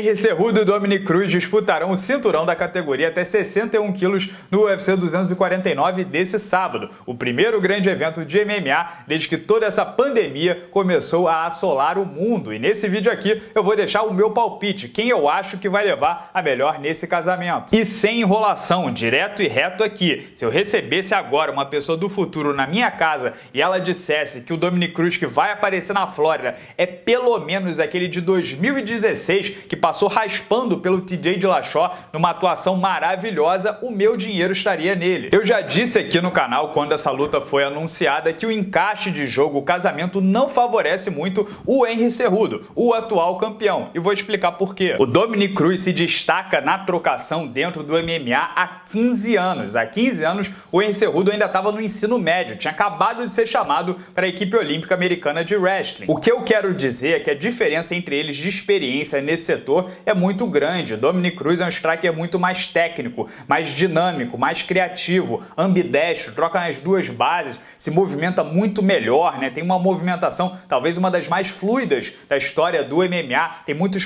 Henry Cejudo e Dominick Cruz disputarão o cinturão da categoria até 61 quilos no UFC 249 desse sábado, o primeiro grande evento de MMA desde que toda essa pandemia começou a assolar o mundo. E nesse vídeo aqui eu vou deixar o meu palpite, quem eu acho que vai levar a melhor nesse casamento. E sem enrolação, direto e reto aqui, se eu recebesse agora uma pessoa do futuro na minha casa e ela dissesse que o Dominick Cruz que vai aparecer na Flórida é pelo menos aquele de 2016 que passou raspando pelo TJ Dillashaw numa atuação maravilhosa, o meu dinheiro estaria nele. Eu já disse aqui no canal, quando essa luta foi anunciada, que o encaixe de jogo, o casamento, não favorece muito o Henry Cejudo, o atual campeão, e vou explicar por quê. O Dominick Cruz se destaca na trocação dentro do MMA há 15 anos. Há 15 anos o Henry Cejudo ainda estava no ensino médio, tinha acabado de ser chamado para a equipe olímpica americana de wrestling. O que eu quero dizer é que a diferença entre eles de experiência nesse setor é muito grande. Dominick Cruz é um striker muito mais técnico, mais dinâmico, mais criativo, ambidestro, troca nas duas bases, se movimenta muito melhor, né? Tem uma movimentação talvez uma das mais fluidas da história do MMA, tem muito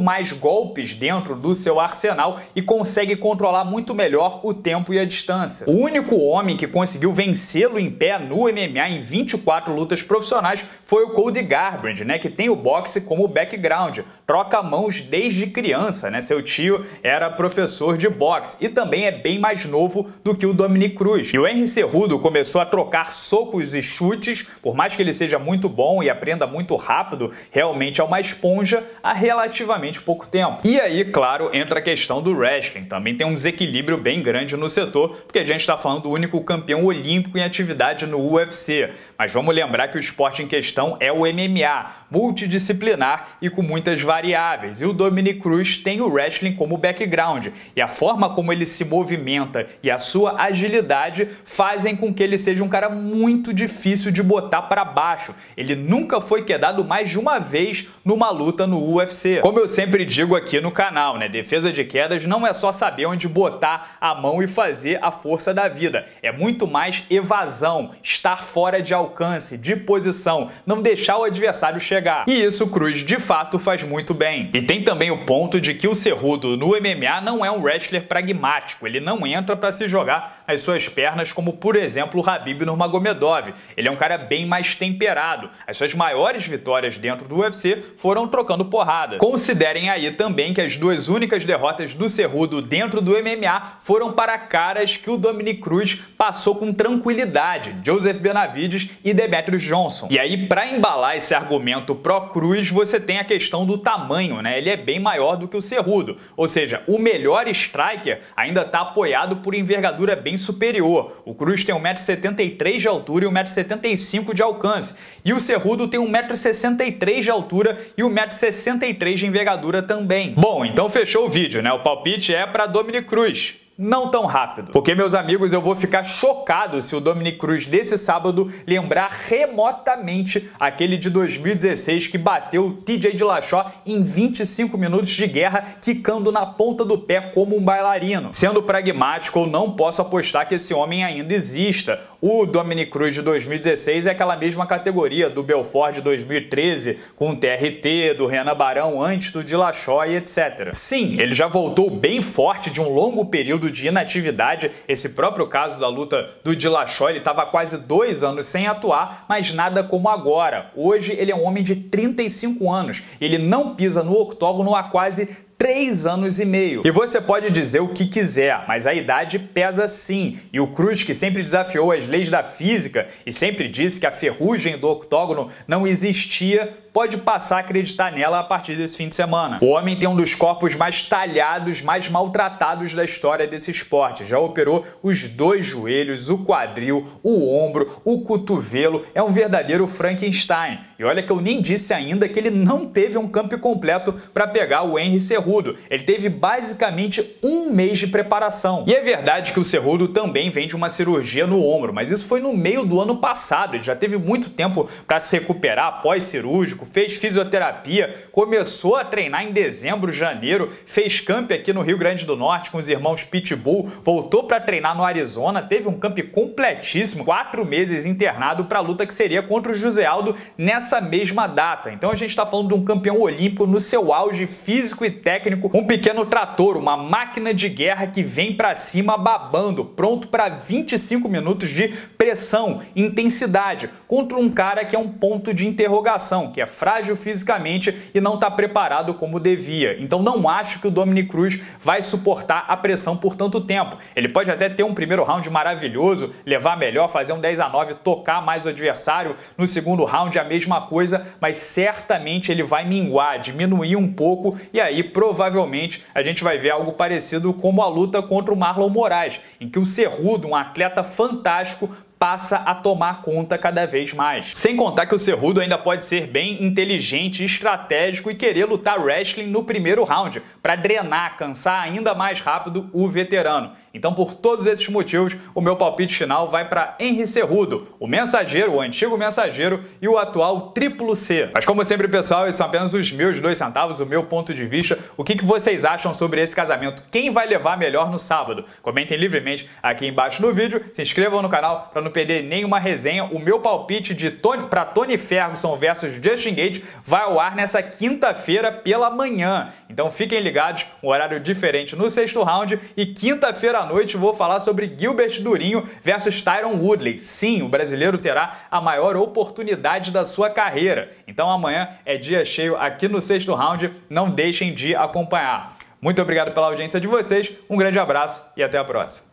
mais golpes dentro do seu arsenal e consegue controlar muito melhor o tempo e a distância. O único homem que conseguiu vencê-lo em pé no MMA em 24 lutas profissionais foi o Cody Garbrandt, né, que tem o boxe como background, troca mãos desde criança, né, seu tio era professor de boxe e também é bem mais novo do que o Dominick Cruz. E o Henry Cejudo começou a trocar socos e chutes, por mais que ele seja muito bom e aprenda muito rápido, realmente é uma esponja, há relativamente pouco tempo. E aí, claro, entra a questão do wrestling, também tem um desequilíbrio bem grande no setor, porque a gente está falando do único campeão olímpico em atividade no UFC, mas vamos lembrar que o esporte em questão é o MMA, multidisciplinar e com muitas variáveis, e o Dominick Cruz tem o wrestling como background, e a forma como ele se movimenta e a sua agilidade fazem com que ele seja um cara muito difícil de botar para baixo. Ele nunca foi quedado mais de uma vez numa luta no UFC. Como eu sempre digo aqui no canal, né, defesa de quedas não é só saber onde botar a mão e fazer a força da vida, é muito mais evasão, estar fora de alcance, de posição, não deixar o adversário chegar. E isso o Cruz de fato faz muito bem. E tem também o ponto de que o Cejudo no MMA não é um wrestler pragmático, ele não entra para se jogar as suas pernas como, por exemplo, o Khabib Nurmagomedov. Ele é um cara bem mais temperado, as suas maiores vitórias dentro do UFC foram trocando porrada. Considerem aí também que as duas únicas derrotas do Cejudo dentro do MMA foram para caras que o Dominick Cruz passou com tranquilidade, Joseph Benavidez e Demetrius Johnson. E aí, para embalar esse argumento pró-Cruz, você tem a questão do tamanho, né? Ele é bem maior do que o Cejudo, ou seja, o melhor striker ainda está apoiado por envergadura bem superior. O Cruz tem 1,73 m de altura e 1,75 m de alcance, e o Cejudo tem 1,63 m de altura e 1,63 m de envergadura também. Bom, então fechou o vídeo, né? O palpite é para Dominick Cruz. Não tão rápido, porque, meus amigos, eu vou ficar chocado se o Dominick Cruz desse sábado lembrar remotamente aquele de 2016 que bateu o TJ Dillashaw em 25 minutos de guerra, quicando na ponta do pé como um bailarino. Sendo pragmático, eu não posso apostar que esse homem ainda exista. O Dominick Cruz de 2016 é aquela mesma categoria do Belfort de 2013, com o TRT, do Renan Barão antes do Dillashaw e etc. Sim, ele já voltou bem forte de um longo período de inatividade. Esse próprio caso da luta do Dillashaw, ele estava quase 2 anos sem atuar, mas nada como agora. Hoje ele é um homem de 35 anos, ele não pisa no octógono há quase 3 anos e meio. E você pode dizer o que quiser, mas a idade pesa sim. E o Cruz, que sempre desafiou as leis da física e sempre disse que a ferrugem do octógono não existia, pode passar a acreditar nela a partir desse fim de semana. O homem tem um dos corpos mais talhados, mais maltratados da história desse esporte. Já operou os 2 joelhos, o quadril, o ombro, o cotovelo. É um verdadeiro Frankenstein. E olha que eu nem disse ainda que ele não teve um campo completo para pegar o Henry Cejudo. Ele teve basicamente 1 mês de preparação. E é verdade que o Cejudo também vem de uma cirurgia no ombro, mas isso foi no meio do ano passado. Ele já teve muito tempo para se recuperar pós-cirúrgico, fez fisioterapia, começou a treinar em dezembro, janeiro, fez camp aqui no Rio Grande do Norte com os irmãos Pitbull, voltou para treinar no Arizona, teve um camp completíssimo, 4 meses internado para a luta que seria contra o José Aldo nessa mesma data. Então a gente está falando de um campeão olímpico no seu auge físico e técnico, um pequeno trator, uma máquina de guerra que vem para cima babando, pronto para 25 minutos de pressão, intensidade, contra um cara que é um ponto de interrogação, que é frágil fisicamente e não está preparado como devia. Então não acho que o Dominick Cruz vai suportar a pressão por tanto tempo. Ele pode até ter um primeiro round maravilhoso, levar melhor, fazer um 10-9, tocar mais o adversário, no segundo round a mesma coisa, mas certamente ele vai minguar, diminuir um pouco, e aí provavelmente a gente vai ver algo parecido como a luta contra o Marlon Moraes, em que o Cejudo, um atleta fantástico, passa a tomar conta cada vez mais. Sem contar que o Cejudo ainda pode ser bem inteligente, estratégico e querer lutar wrestling no primeiro round, para drenar, cansar ainda mais rápido o veterano. Então, por todos esses motivos, o meu palpite final vai para Henry Cejudo, o mensageiro, o antigo mensageiro e o atual Triple C. Mas como sempre, pessoal, esses são apenas os meus 2 centavos, o meu ponto de vista. O que vocês acham sobre esse casamento? Quem vai levar melhor no sábado? Comentem livremente aqui embaixo no vídeo, se inscrevam no canal para não perder nenhuma resenha. O meu palpite de Tony Ferguson versus Justin Gaethje vai ao ar nessa quinta-feira pela manhã. Então fiquem ligados, um horário diferente no sexto round, e quinta-feira à noite vou falar sobre Gilbert Durinho versus Tyron Woodley. Sim, o brasileiro terá a maior oportunidade da sua carreira. Então amanhã é dia cheio aqui no sexto round, não deixem de acompanhar. Muito obrigado pela audiência de vocês, um grande abraço e até a próxima.